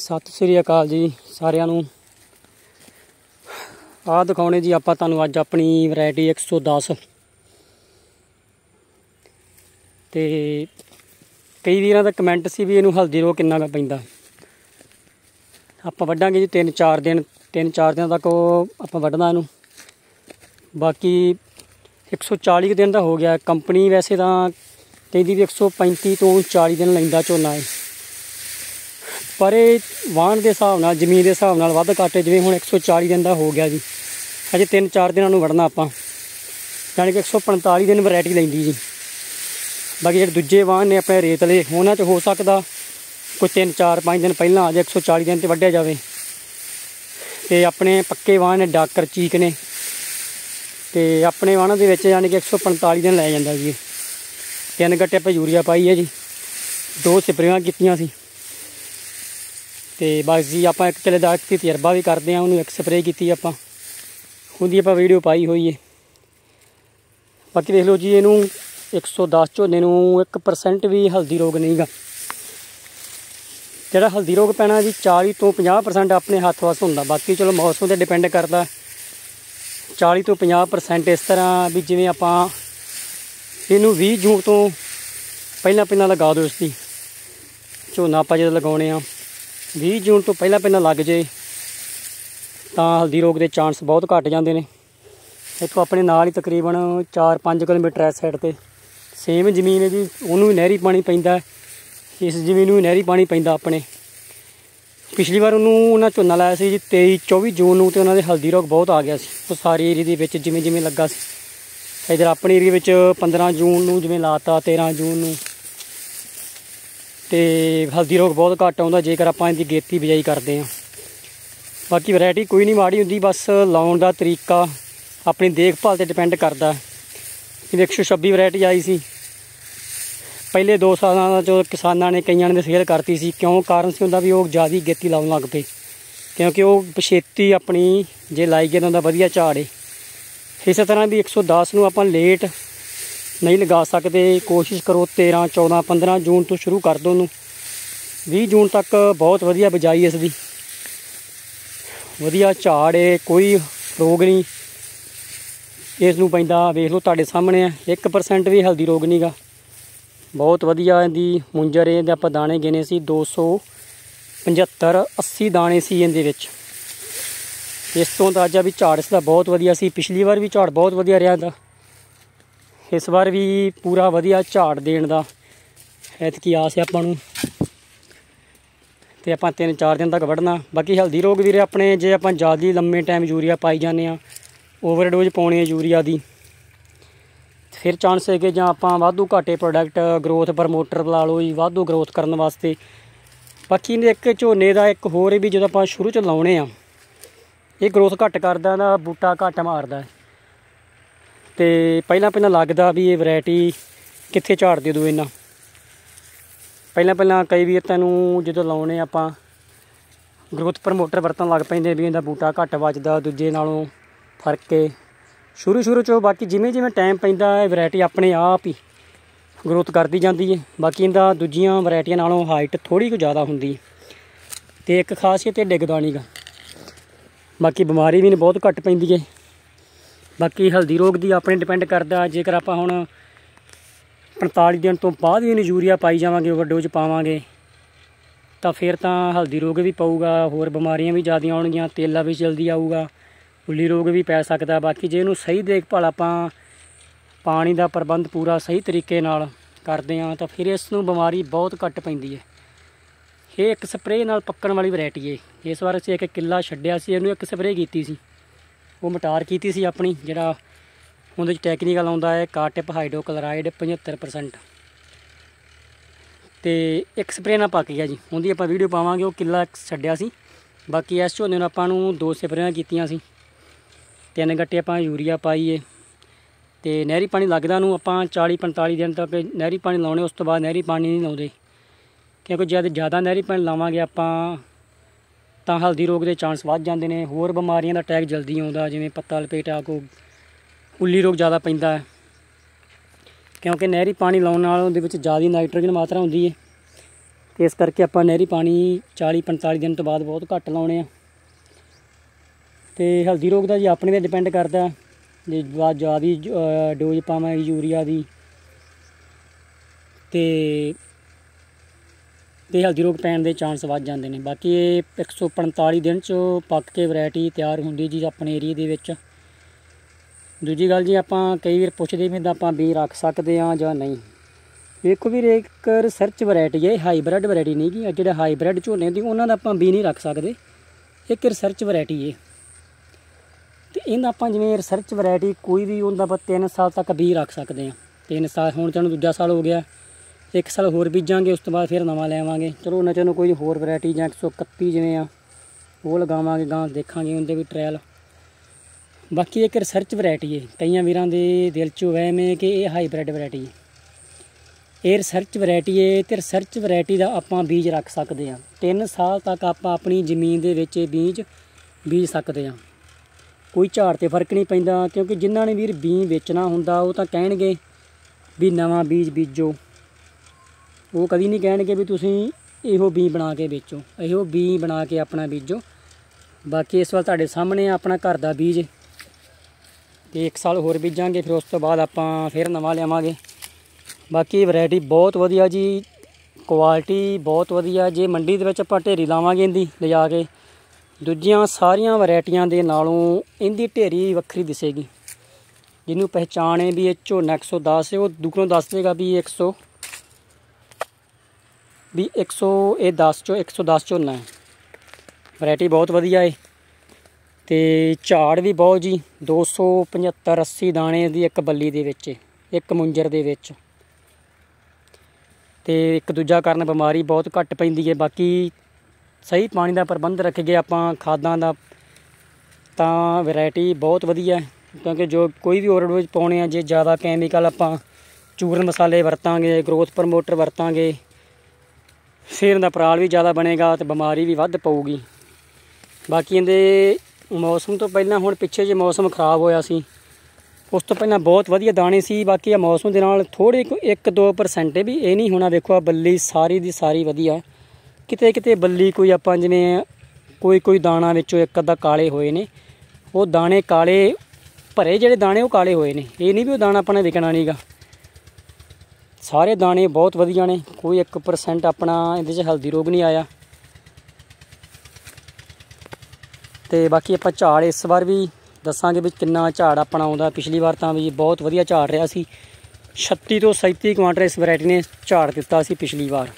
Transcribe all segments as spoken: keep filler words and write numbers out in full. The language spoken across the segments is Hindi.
ਸਤਿ ਸ੍ਰੀ ਅਕਾਲ ਜੀ ਸਾਰਿਆਂ ਨੂੰ। ਆਹ ਦਿਖਾਉਣੇ ਜੀ ਆਪਾਂ ਤੁਹਾਨੂੰ ਅੱਜ ਆਪਣੀ ਵੈਰਾਈਟੀ ਇੱਕ ਸੌ ਦਸ। ਤੇ ਕਈ ਵੀਰਾਂ ਦਾ ਕਮੈਂਟ ਸੀ ਵੀ ਇਹਨੂੰ ਹਲਦੀ ਰੋਗ ਕਿੰਨਾ ਪੈਂਦਾ। ਆਪਾਂ ਵੱਢਾਂਗੇ ਜੀ ਤਿੰਨ ਚਾਰ ਦਿਨ ਤਿੰਨ ਚਾਰ ਦਿਨਾਂ ਤੱਕ ਆਪਾਂ ਵੱਢਣਾ ਇਹਨੂੰ। ਬਾਕੀ ਇੱਕ ਸੌ ਚਾਲੀ ਦਿਨ ਦਾ ਹੋ ਗਿਆ। ਕੰਪਨੀ ਵੈਸੇ ਤਾਂ ਕਹਿੰਦੀ ਵੀ ਇੱਕ ਸੌ ਪੈਂਤੀ ਤੋਂ ਚਾਲੀ ਦਿਨ ਲੈਂਦਾ ਝੋਨਾ ਹੈ, ਪਰ ਇਹ ਵਾਹਣ ਦੇ ਹਿਸਾਬ ਨਾਲ ਜ਼ਮੀਨ ਦੇ ਹਿਸਾਬ ਨਾਲ ਵੱਧ ਘੱਟ। ਜਿਵੇਂ ਹੁਣ ਇੱਕ ਸੌ ਚਾਲੀ ਦਿਨ ਦਾ ਹੋ ਗਿਆ ਜੀ, ਅਜੇ ਤਿੰਨ ਚਾਰ ਦਿਨਾਂ ਨੂੰ ਵੜਨਾ ਆਪਾਂ, ਯਾਨੀ ਕਿ ਇੱਕ ਸੌ ਪੰਤਾਲੀ ਦਿਨ ਵੈਰਾਈਟੀ ਲੈਂਦੀ ਜੀ। ਬਾਕੀ ਜਿਹੜੇ ਦੂਜੇ ਵਾਹਣ ਨੇ ਆਪਣੇ ਰੇਤਲੇ, ਉਹਨਾਂ 'ਚ ਹੋ ਸਕਦਾ ਕੋਈ ਤਿੰਨ ਚਾਰ ਪੰਜ ਦਿਨ ਪਹਿਲਾਂ ਅਜੇ ਇੱਕ ਸੌ ਚਾਲੀ ਦਿਨ 'ਤੇ ਵੱਢਿਆ ਜਾਵੇ। ਅਤੇ ਆਪਣੇ ਪੱਕੇ ਵਾਹਣ ਨੇ ਡਾਕਰ ਚੀਕ ਨੇ, ਅਤੇ ਆਪਣੇ ਵਾਹਣਾਂ ਦੇ ਵਿੱਚ ਯਾਨੀ ਕਿ ਇੱਕ ਸੌ ਪੰਤਾਲੀ ਦਿਨ ਲੈ ਜਾਂਦਾ ਜੀ। ਤਿੰਨ ਗੱਟੇ ਆਪਾਂ ਯੂਰੀਆ ਪਾਈ ਹੈ ਜੀ, ਦੋ ਸਪਰੇਆਂ ਕੀਤੀਆਂ ਸੀ। ਅਤੇ ਬਸ ਜੀ ਆਪਾਂ ਇੱਕ ਕਿੱਲੇ ਦਾ ਤਜਰਬਾ ਵੀ ਕਰਦੇ ਹਾਂ, ਉਹਨੂੰ ਇੱਕ ਸਪਰੇਅ ਕੀਤੀ ਆਪਾਂ, ਉਹਦੀ ਆਪਾਂ ਵੀਡੀਓ ਪਾਈ ਹੋਈ ਹੈ। ਬਾਕੀ ਦੇਖ ਲਓ ਜੀ, ਇਹਨੂੰ ਇੱਕ ਸੌ ਦਸ ਝੋਨੇ ਨੂੰ ਇੱਕ ਪਰਸੈਂਟ ਵੀ ਹਲਦੀ ਰੋਗ ਨਹੀਂ ਗਾ। ਜਿਹੜਾ ਹਲਦੀ ਰੋਗ ਪੈਣਾ ਜੀ ਚਾਲੀ ਤੋਂ ਪੰਜਾਹ ਪਰਸੈਂਟ ਆਪਣੇ ਹੱਥ ਵੱਸ ਹੁੰਦਾ। ਬਾਕੀ ਚਲੋ ਮੌਸਮ 'ਤੇ ਡਿਪੈਂਡ ਕਰਦਾ। ਚਾਲੀ ਤੋਂ ਪੰਜਾਹ ਪਰਸੈਂਟ ਇਸ ਤਰ੍ਹਾਂ ਵੀ ਜਿਵੇਂ ਆਪਾਂ ਇਹਨੂੰ ਵੀਹ ਜੂਨ ਤੋਂ ਪਹਿਲਾਂ ਪਹਿਲਾਂ ਲਗਾ ਦਿਓ। ਇਸ ਦੀ ਝੋਨਾ ਆਪਾਂ ਜਦੋਂ ਲਗਾਉਣੇ ਆ ਵੀਹ ਜੂਨ ਤੋਂ ਪਹਿਲਾਂ ਪਹਿਲਾਂ ਲੱਗ ਜੇ ਤਾਂ ਹਲਦੀ ਰੋਗ ਦੇ ਚਾਂਸ ਬਹੁਤ ਘੱਟ ਜਾਂਦੇ ਨੇ। ਇੱਥੋਂ ਆਪਣੇ ਨਾਲ ਹੀ ਤਕਰੀਬਨ ਚਾਰ ਪੰਜ ਕਿਲੋਮੀਟਰ ਇਸ ਸਾਈਡ 'ਤੇ ਸੇਮ ਜ਼ਮੀਨ ਹੈ ਜੀ, ਉਹਨੂੰ ਵੀ ਨਹਿਰੀ ਪਾਣੀ ਪੈਂਦਾ। ਇਸ ਜ਼ਮੀਨ ਨੂੰ ਵੀ ਨਹਿਰੀ ਪਾਣੀ ਪੈਂਦਾ ਆਪਣੇ। ਪਿਛਲੀ ਵਾਰ ਉਹਨੂੰ ਉਹਨਾਂ ਝੋਨਾ ਲਾਇਆ ਸੀ ਜੀ ਤੇਈ ਚੌਵੀ ਜੂਨ ਨੂੰ, ਅਤੇ ਉਹਨਾਂ ਦੇ ਹਲਦੀ ਰੋਗ ਬਹੁਤ ਆ ਗਿਆ ਸੀ ਉਹ ਸਾਰੇ ਏਰੀਏ ਦੇ ਵਿੱਚ ਜਿਵੇਂ ਜਿਵੇਂ ਲੱਗਾ ਸੀ। ਇੱਧਰ ਆਪਣੇ ਏਰੀਏ ਵਿੱਚ ਪੰਦਰਾਂ ਜੂਨ ਨੂੰ ਜਿਵੇਂ ਲਾਤਾ, ਤੇਰਾਂ ਜੂਨ ਨੂੰ, ਅਤੇ ਹਲਦੀ ਰੋਗ ਬਹੁਤ ਘੱਟ ਆਉਂਦਾ ਜੇਕਰ ਆਪਾਂ ਇਹਦੀ ਗੇਤੀ ਬਿਜਾਈ ਕਰਦੇ ਹਾਂ। ਬਾਕੀ ਵੈਰਾਈਟੀ ਕੋਈ ਨਹੀਂ ਮਾੜੀ ਹੁੰਦੀ, ਬਸ ਲਾਉਣ ਦਾ ਤਰੀਕਾ ਆਪਣੀ ਦੇਖਭਾਲ 'ਤੇ ਡਿਪੈਂਡ ਕਰਦਾ। ਜਿਵੇਂ ਇੱਕ ਸੌ ਛੱਬੀ ਵੈਰਾਇਟੀ ਆਈ ਸੀ, ਪਹਿਲੇ ਦੋ ਸਾਲਾਂ ਦਾ ਜੋ ਕਿਸਾਨਾਂ ਨੇ ਕਈਆਂ ਨੇ ਸੇਲ ਕਰਤੀ ਸੀ। ਕਿਉਂ? ਕਾਰਨ ਸੀ ਹੁੰਦਾ ਵੀ ਉਹ ਜ਼ਿਆਦਾ ਗੇਤੀ ਲਾਉਣ ਲੱਗ ਪਏ, ਕਿਉਂਕਿ ਉਹ ਪਛੇਤੀ ਆਪਣੀ ਜੇ ਲਾਈ ਗਏ ਤਾਂ ਉਹਦਾ ਵਧੀਆ ਝਾੜ ਏ। ਇਸੇ ਤਰ੍ਹਾਂ ਵੀ ਇੱਕ ਸੌ ਦਸ ਨੂੰ ਆਪਾਂ ਲੇਟ ਨਹੀਂ ਲਗਾ ਸਕਦੇ। ਕੋਸ਼ਿਸ਼ ਕਰੋ ਤੇਰਾਂ ਚੌਦਾਂ ਪੰਦਰਾਂ ਜੂਨ ਤੋਂ ਸ਼ੁਰੂ ਕਰ ਦਿਓ ਉਹਨੂੰ, ਵੀਹ ਜੂਨ ਤੱਕ ਬਹੁਤ ਵਧੀਆ ਬਿਜਾਈ ਇਸ ਦੀ, ਵਧੀਆ ਝਾੜ ਏ, ਕੋਈ ਰੋਗ ਨਹੀਂ ਇਸ ਨੂੰ ਪੈਂਦਾ। ਵੇਖ ਲਓ ਤੁਹਾਡੇ ਸਾਹਮਣੇ ਆ, ਇੱਕ ਪਰਸੈਂਟ ਵੀ ਹਲਦੀ ਰੋਗ ਨਹੀਂ ਗਾ, ਬਹੁਤ ਵਧੀਆ ਇਹਦੀ ਮੁੰਜਰ ਏ। ਇਹਦੇ ਆਪਾਂ ਦਾਣੇ ਗਿਣੇ ਸੀ ਦੋ ਸੌ ਪਝੱਤਰ ਅੱਸੀ ਦਾਣੇ ਸੀ ਇਹਦੇ ਵਿੱਚ। ਇਸ ਤੋਂ ਅੰਦਾਜ਼ਾ ਵੀ ਝਾੜ ਇਸ ਦਾ ਬਹੁਤ ਵਧੀਆ ਸੀ। ਪਿਛਲੀ ਵਾਰ ਵੀ ਝਾੜ ਬਹੁਤ ਵਧੀਆ ਰਿਹਾ ਇਹਦਾ, ਇਸ ਵਾਰ ਵੀ ਪੂਰਾ ਵਧੀਆ ਝਾੜ ਦੇਣ ਦਾ ਐਤਕੀ ਆਸ ਹੈ ਆਪਾਂ ਨੂੰ। ਅਤੇ ਆਪਾਂ ਤਿੰਨ ਚਾਰ ਦਿਨ ਤੱਕ ਵੱਢਣਾ। ਬਾਕੀ ਹਲਦੀ ਰੋਗ ਵੀਰੇ ਆਪਣੇ ਜੇ ਆਪਾਂ ਜ਼ਿਆਦਾ ਲੰਮੇ ਟਾਈਮ ਯੂਰੀਆ ਪਾਈ ਜਾਂਦੇ ਹਾਂ, ਓਵਰਡੋਜ਼ ਪਾਉਣੀ ਹੈ ਯੂਰੀਆ ਦੀ, ਫਿਰ ਚਾਂਸ ਹੈ ਕਿ ਜਾਂ ਆਪਾਂ ਵਾਧੂ ਘਾਟੇ ਪ੍ਰੋਡਕਟ ਗਰੋਥ ਪ੍ਰਮੋਟਰ ਲਾ ਲਓ ਜੀ, ਵਾਧੂ ਗਰੋਥ ਕਰਨ ਵਾਸਤੇ। ਬਾਕੀ ਇਹਨੇ ਇੱਕ ਝੋਨੇ ਦਾ ਇੱਕ ਹੋਰ ਵੀ, ਜਦੋਂ ਆਪਾਂ ਸ਼ੁਰੂ 'ਚ ਲਾਉਣੇ ਆ ਇਹ ਗਰੋਥ ਘੱਟ ਕਰਦਾ ਨਾ, ਬੂਟਾ ਘੱਟ ਮਾਰਦਾ, ਅਤੇ ਪਹਿਲਾਂ ਪਹਿਲਾਂ ਲੱਗਦਾ ਵੀ ਇਹ ਵੈਰਾਈਟੀ ਕਿੱਥੇ ਝਾੜ ਦੇ ਦੋ ਇਹਨਾਂ। ਪਹਿਲਾਂ ਪਹਿਲਾਂ ਕਈ ਵੀਰ ਤੈਨੂੰ ਜਦੋਂ ਲਾਉਣੇ ਆਪਾਂ ਗਰੋਥ ਪ੍ਰਮੋਟਰ ਵਰਤਣ ਲੱਗ ਪੈਂਦੇ ਵੀ ਇਹਦਾ ਬੂਟਾ ਘੱਟ ਵੱਜਦਾ ਦੂਜੇ ਨਾਲੋਂ ਫਰਕ ਏ ਸ਼ੁਰੂ ਸ਼ੁਰੂ 'ਚ। ਬਾਕੀ ਜਿਵੇਂ ਜਿਵੇਂ ਟਾਈਮ ਪੈਂਦਾ ਇਹ ਵੈਰਾਈਟੀ ਆਪਣੇ ਆਪ ਹੀ ਗਰੋਥ ਕਰਦੀ ਜਾਂਦੀ ਹੈ। ਬਾਕੀ ਇਹਦਾ ਦੂਜੀਆਂ ਵੈਰਾਈਟੀਆਂ ਨਾਲੋਂ ਹਾਈਟ ਥੋੜ੍ਹੀ ਕੁ ਜ਼ਿਆਦਾ ਹੁੰਦੀ ਹੈ, ਅਤੇ ਇੱਕ ਖਾਸੀਅਤ ਇਹ ਡਿੱਗਦਾ ਨਹੀਂ ਗਾ। ਬਾਕੀ ਬਿਮਾਰੀ ਵੀ ਨੇ ਬਹੁਤ ਘੱਟ ਪੈਂਦੀ ਹੈ। ਬਾਕੀ ਹਲਦੀ ਰੋਗ ਦੀ ਆਪਣੇ ਡਿਪੈਂਡ ਕਰਦਾ, ਜੇਕਰ ਆਪਾਂ ਹੁਣ ਪੰਤਾਲੀ ਦਿਨ ਤੋਂ ਬਾਅਦ ਵੀ ਇਹਨੂੰ ਯੂਰੀਆ ਪਾਈ ਜਾਵਾਂਗੇ, ਓਵਰਡੋਜ਼ ਪਾਵਾਂਗੇ, ਤਾਂ ਫਿਰ ਤਾਂ ਹਲਦੀ ਰੋਗ ਵੀ ਪਊਗਾ, ਹੋਰ ਬਿਮਾਰੀਆਂ ਵੀ ਜ਼ਿਆਦਾ ਆਉਣਗੀਆਂ, ਤੇਲਾ ਵੀ ਜਲਦੀ ਆਊਗਾ, ਉੱਲੀ ਰੋਗ ਵੀ ਪੈ ਸਕਦਾ। ਬਾਕੀ ਜੇ ਇਹਨੂੰ ਸਹੀ ਦੇਖਭਾਲ ਆਪਾਂ ਪਾਣੀ ਦਾ ਪ੍ਰਬੰਧ ਪੂਰਾ ਸਹੀ ਤਰੀਕੇ ਨਾਲ ਕਰਦੇ ਹਾਂ ਤਾਂ ਫਿਰ ਇਸ ਨੂੰ ਬਿਮਾਰੀ ਬਹੁਤ ਘੱਟ ਪੈਂਦੀ ਹੈ। ਇਹ ਇੱਕ ਸਪਰੇਅ ਨਾਲ ਪੱਕਣ ਵਾਲੀ ਵੈਰਾਈਟੀ ਹੈ। ਇਸ ਵਾਰ ਅਸੀਂ ਇੱਕ ਕਿੱਲਾ ਛੱਡਿਆ ਸੀ, ਇਹਨੂੰ ਇੱਕ ਸਪਰੇਅ ਕੀਤੀ ਸੀ, ਉਹ ਮਟਾਰ ਕੀਤੀ ਸੀ ਆਪਣੀ, ਜਿਹੜਾ ਉਹਦੇ 'ਚ ਟੈਕਨੀਕਲ ਆਉਂਦਾ ਹੈ ਕਾਟਿਪ ਹਾਈਡਰੋਕਲੋਰਾਈਡ ਪਝੱਤਰ ਪਰਸੈਂਟ, ਅਤੇ ਇੱਕ ਸਪਰੇਅ ਨਾਲ ਪੱਕ ਗਿਆ ਜੀ। ਉਹਦੀ ਆਪਾਂ ਵੀਡੀਓ ਪਾਵਾਂਗੇ, ਉਹ ਕਿੱਲਾ ਛੱਡਿਆ ਸੀ। ਬਾਕੀ ਇਸ ਝੋਨੇ ਨੂੰ ਆਪਾਂ ਨੂੰ ਦੋ ਸਪਰੇਆਂ ਕੀਤੀਆਂ ਸੀ, ਤਿੰਨ ਗੱਟੇ ਆਪਾਂ ਯੂਰੀਆ ਪਾਈਏ, ਅਤੇ ਨਹਿਰੀ ਪਾਣੀ ਲੱਗਦਾ ਨੂੰ ਆਪਾਂ ਚਾਲੀ ਪੰਤਾਲੀ ਦਿਨ ਤੱਕ ਨਹਿਰੀ ਪਾਣੀ ਲਾਉਣੇ। ਉਸ ਤੋਂ ਬਾਅਦ ਨਹਿਰੀ ਪਾਣੀ ਨਹੀਂ ਲਾਉਂਦੇ, ਕਿਉਂਕਿ ਜਦ ਜ਼ਿਆਦਾ ਨਹਿਰੀ ਪਾਣੀ ਲਾਵਾਂਗੇ ਆਪਾਂ ਤਾਂ ਹਲਦੀ ਰੋਗ ਦੇ ਚਾਂਸ ਵੱਧ ਜਾਂਦੇ ਨੇ, ਹੋਰ ਬਿਮਾਰੀਆਂ ਦਾ ਅਟੈਕ ਜਲਦੀ ਆਉਂਦਾ, ਜਿਵੇਂ ਪੱਤਾ ਲਪੇਟਾ ਕੋ ਉੱਲੀ ਰੋਗ ਜ਼ਿਆਦਾ ਪੈਂਦਾ ਹੈ, ਕਿਉਂਕਿ ਨਹਿਰੀ ਪਾਣੀ ਲਾਉਣ ਨਾਲ ਉਹਦੇ ਵਿੱਚ ਜ਼ਿਆਦਾ ਨਾਈਟ੍ਰੋਜਨ ਮਾਤਰਾ ਹੁੰਦੀ ਹੈ, तो इस करके आपां नहरी पानी चाली पंताली दिन तो बाद बहुत घट्ट लाने। तो हल्दी रोग का जी अपने पर डिपेंड करता है, जे ज़्यादा डोज पावे यूरिया की तो हल्दी रोग पैन के चांस वध जाते हैं। बाकी एक सौ पंताली दिन चो पक के वैरायटी तैयार होंगी जी अपने एरिए के। दूजी गल जी आप कई बार पुछते भी आप बी रख सकते हाँ या नहीं, देखो भी एक रिसर्च वैरायटी है, हाईब्रिड वैरायटी नहीं कि जो हाईब्रिड झोने होंगे उन्होंने आप बी नहीं रख सकते, एक रिसर्च वैरायटी है। तो इन्हें आप जिमें रिसर्च वैरायटी कोई भी उनका आप तीन साल तक बी रख सकते हैं। तीन साल हूँ चलो दूजा साल हो गया, एक साल होर बीजांगे, उस तो बाद फिर नवा लैवांगे, चलो उन्हें चलो कोई होर वैरायटी या एक सौ इकत्ती जिमें आ वो लगावे गांह देखांगे उनके भी ट्रायल। बाकी एक रिसर्च वैरायटी है, कई वीर के दिल चो वहम है कि यह हाईब्रिड वैरायटी है, ये रिसर्च वैरायटी है। तो रिसर्च वैरायटी का आप बीज रख सकते हैं, तीन साल तक आप अपनी जमीन के बीज बीज सकते हैं, कोई झाड़ तो फर्क नहीं पैंदा। क्योंकि जिन्हों ने वीर बीज बेचना होंदा वो तो कहे भी नवा बीज बीजो, वो कभी नहीं कहे भी तुसीं इहो बीज बना के बेचो, इहो बीज बना के अपना बीजो। बाकी इस वार सामने अपना घर का बीज एक साल होर बीजांगे, फिर उस तो बाद आपां फिर नवा लियावांगे। बाकी वैरायटी बहुत वधिया जी, क्वालिटी बहुत वधिया, जे मंडी दे विच आपां ढेरी लावांगे इंदी लिजा के दूजियां सारियां वैरायटियां दे नालों इंदी ढेरी वक्खरी दिसेगी। जिन्हों पहचाने भी एक झोना एक सौ दस है, वो दूरों दस देगा भी एक सौ भी एक सौ ये दस चो एक सौ दस झोना है। वैरायटी बहुत वधिया है ते झाड़ भी बहुत जी, दो सौ पचहत्तर अस्सी दाने दी एक बल्ली दे विच, एक मुंजर दे विच। तो एक दूजा कारण बीमारी बहुत घट पैंदी है। बाकी सही पानी का प्रबंध रख गए आप खादा का तो वैरायटी बहुत वधिया है। क्योंकि जो कोई भी ओवरडोज पाने जे ज़्यादा कैमिकल आप चूरन मसाले वरतांगे, ग्रोथ प्रमोटर वरतांगे, फिर दा पराल भी ज़्यादा बनेगा तो बीमारी भी वध पाऊगी। बाकी इनके मौसम तो पहले हुण पिछे जे मौसम खराब होया सी उस तो पहले बहुत वधिया दाने सी। बाकी आ मौसम के नाल थोड़े एक दो परसेंट भी ये नहीं होना, देखो आ बल्ली सारी दी सारी वधिया, किते किते बल्ली कोई आपां जिवें कोई कोई दाना विचों एक अद्धा काले होए ने, वो दाने काले भरे जिहड़े दाने वो काले होए ने, ये नहीं भी वो दाना अपना विकना नहीं गा, सारे दाने बहुत वधिया ने, कोई एक परसेंट अपना इहदे च हल्दी रोग नहीं आया। तो बाकी आपां झाड़ इस बार भी दसांगे भी कितना झाड़ अपना आउंदा, पिछली बार तो भी बहुत वधिया झाड़ रहा सी, छत्ती तो सैंती क्वांटल इस वैरायटी ने झाड़ दिता सी पिछली बार।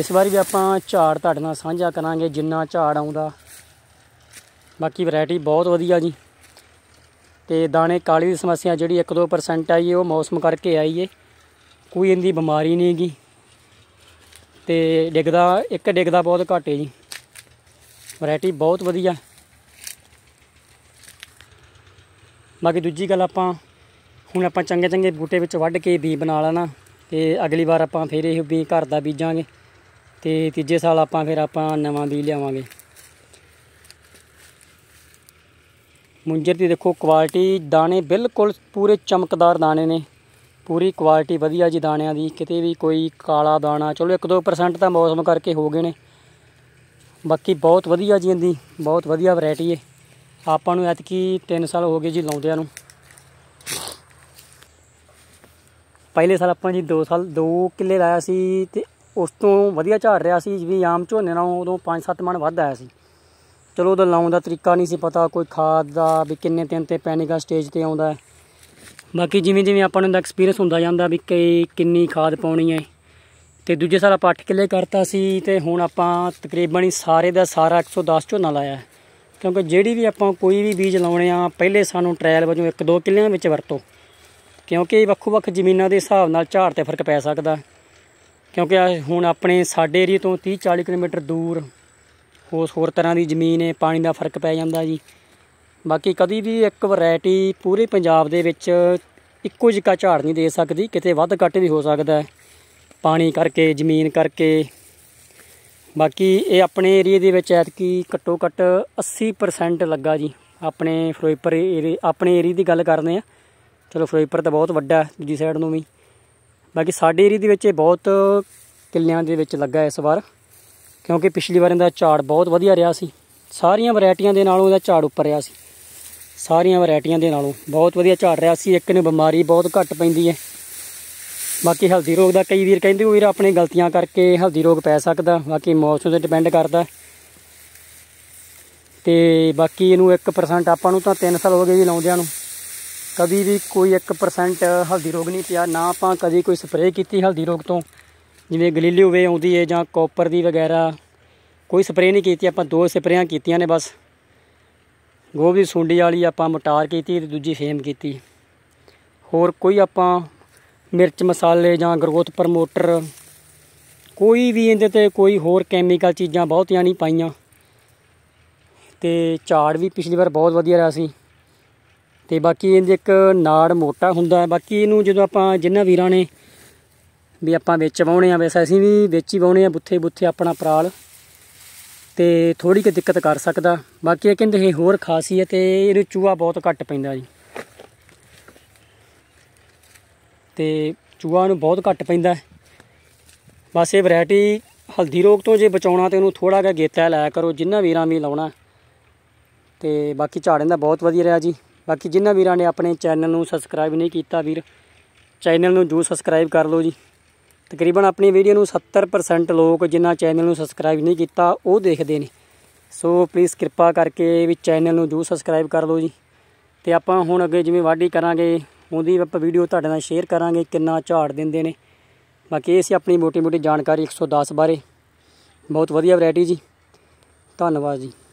इस बार भी आपां झाड़ तुहाडे नाल सांझा करांगे जिन्ना झाड़ आउंदा। बाकी वैरायटी बहुत वधिया जी, ते दाने काली दी समस्या जिहड़ी एक दो परसेंट आई है वो मौसम करके आई है, कोई इहदी बीमारी नहीं हैगी। ते डिगदा एक डिगदा बहुत घट है जी, वैरायटी बहुत वधिया। बाकी दूजी गल आपां हुण आपां चंगे चंगे बूटे विच वढ के बीज बना लेना, ते अगली बार आपां फिर इह बीज घर दा बीजांगे, ते तीजे साल आपां फिर आपां नवां बीज लियावांगे। मुंजर दी देखो क्वालिटी, दाने बिल्कुल पूरे चमकदार दाने ने, पूरी क्वालिटी वधिया जी दाणियां दी, किते भी कोई काला दाना, चलो एक दो परसेंट तां मौसम करके हो गए ने। बाकी बहुत वधिया जी इहदी बहुत वधिया वैरायटी है, आपां नूं ऐतकी तीन साल हो गए जी लाउंदियां नूं। पहले साल आपां जी दो साल दो किले लाया सी, ते उस तों वधिया झाड़ रहा सी जी, आम झोने नालों उदों पांच सत्त मन वध आया सी। चलो उदों लाउण दा तरीका नहीं सी पता, कोई खाद दा भी किन्ने दिन ते पैनिकल स्टेज ते आउंदा है। बाकी जिवें जिवें आपां नूं दा एक्सपीरियंस हुंदा जांदा भी कई किन्नी खाद पाउणी है। ते दूजे साल आपां अठ किले करता सी, ते हुण आपां तकरीबन सारे दा सारा एक सौ दस झोना लाया है। क्योंकि जिहड़ी भी आपां कोई भी बीज लाउने आ पहले सानू ट्रायल वजों एक दो किलियां विच वरतो, क्योंकि वक्खो वक्ख जमीनां दे हिसाब नाल झाड़ ते फर्क पै सकदा। क्योंकि हुण अपने साडे एरिए तों तीह चाली किलोमीटर दूर होर होर तरहां दी जमीन है, पानी दा फर्क पै जांदा जी। बाकी कदी भी एक वैरायटी पूरे पंजाब दे विच इक्को जिहा झाड़ नहीं दे सकदी, किते वध घट भी हो सकदा है पानी करके जमीन करके। बाकी ये अपने एरिए दे विच ऐतकी घट्टो घट्ट अस्सी परसेंट लगा जी, अपने फिरोजपुर एरिए अपने एरिए की गल करते हैं, चलो फिरोजपुर तो बहुत वड्डा है दूजी साइड में भी। बाकी साडे एरिए दे विच बहुत किलियां दे विच लगा इस बार, क्योंकि पिछली बार इहदा झाड़ बहुत वधिया रहा सी, सारियां वैरायटियां दे नालों इहदा झाड़ उपर रहा सी, सारियां वैरायटियां दे नालों बहुत वधिया झाड़ रहा सी। एक ने बीमारी बहुत घट पैंदी है। बाकी हल्दी रोग दा कई वीर कहिंदे वीर अपने गलतियां करके हल्दी रोग पै सकदा, बाकी मौसम ते डिपेंड करदा। ते बाकी इनू एक परसेंट आपां नूं तां तीन साल हो गए जी लाउंदियां नूं, कभी भी कोई एक परसेंट हल्दी रोग नहीं पिया, ना आपां कभी कोई स्प्रे कीती हल्दी रोग तो, जिवें गलीलियो वे आउंदी है जां कॉपर दी वगैरह, कोई स्प्रे नहीं कीती। आपां दो स्प्रेयां कीतियां ने बस, गोभी सुंडी वाली आपां मोटार कीती ते दूजी फेम कीती, होर कोई आपां मिर्च मसाले जां ग्रोथ प्रमोटर कोई भी इहदे ते कोई होर कैमिकल चीज़ां बहुतियां नहीं पाइयां। ते झाड़ भी पिछली बार बहुत वधिया रहा सी। ते बाकी इहदे इक नाड़ मोटा हुंदा है। बाकी इहनूं जदों आपां जिन्हां वीरां ने भी आपां विच वाउणे आ, वैसे असीं भी विच ही वाउणे आ बुत्थे बुत्थे अपना पराल, ते थोड़ी कि दिक्कत कर सकदा। बाकी इह कहंदे होर खासियत इहनूं चूहा बहुत घट पैंदा जी, तो चूहा नूं बहुत घट पैंदा है। बस ये वरायटी हल्दी रोग तो जे बचाउणा तो इहनूं थोड़ा जिहा गेता लाया करो जिन्हां वीरां भी लाउणा। तो बाकी झाड़ां दा बहुत वधिया रहा जी। बाकी जिन्हां वीरां ने अपने चैनल नूं सबसक्राइब नहीं कीता वीर, चैनल नूं जरूर सबसक्राइब कर लो जी। तकरीबन अपनी वीडियो नूं सत्तर परसेंट लोग जिन्हां चैनल नूं सबसक्राइब नहीं कीता वो देखदे ने, सो प्लीज़ कृपा करके भी चैनल नूं जरूर सबसक्राइब कर लो जी। तो आपां हुण अगे जिवें वाढी करांगे उहदी आपां वीडियो तुहाडे नाल शेयर करांगे किन्ना झाड़ दिंदे ने। बाकी ये सी अपनी मोटी मोटी जानकारी एक सौ दस बारे, बहुत वधिया वैरायटी जी। धन्नवाद जी।